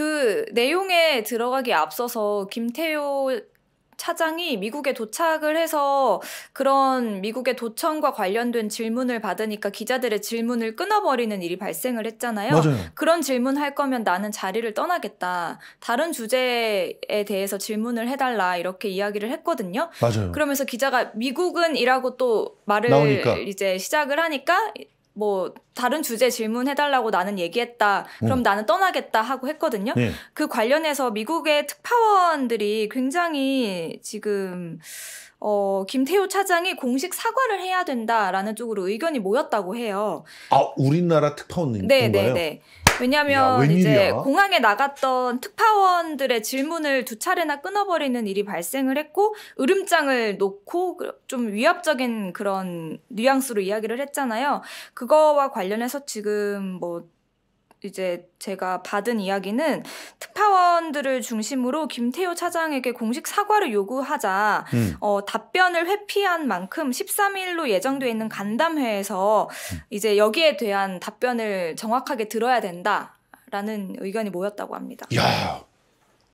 그 내용에 들어가기에 앞서서 김태효 차장이 미국에 도착을 해서 그런 미국의 도청과 관련된 질문을 받으니까 기자들의 질문을 끊어버리는 일이 발생을 했잖아요. 맞아요. 그런 질문할 거면 나는 자리를 떠나겠다. 다른 주제에 대해서 질문을 해달라 이렇게 이야기를 했거든요. 맞아요. 그러면서 기자가 미국은이라고 또 말을 나오니까. 이제 시작을 하니까 뭐 다른 주제 질문해달라고 나는 얘기했다. 그럼 나는 떠나겠다 하고 했거든요. 예. 그 관련해서 미국의 특파원들이 굉장히 지금 김태효 차장이 공식 사과를 해야 된다라는 쪽으로 의견이 모였다고 해요. 아, 우리나라 특파원인가요? 네네네. 왜냐하면 이제 공항에 나갔던 특파원들의 질문을 두 차례나 끊어버리는 일이 발생을 했고 으름장을 놓고 좀 위압적인 그런 뉘앙스로 이야기를 했잖아요. 그거와 관련해서 지금 뭐 이제 제가 받은 이야기는 특파원들을 중심으로 김태효 차장에게 공식 사과를 요구하자 답변을 회피한 만큼 13일로 예정돼 있는 간담회에서 이제 여기에 대한 답변을 정확하게 들어야 된다라는 의견이 모였다고 합니다. 야.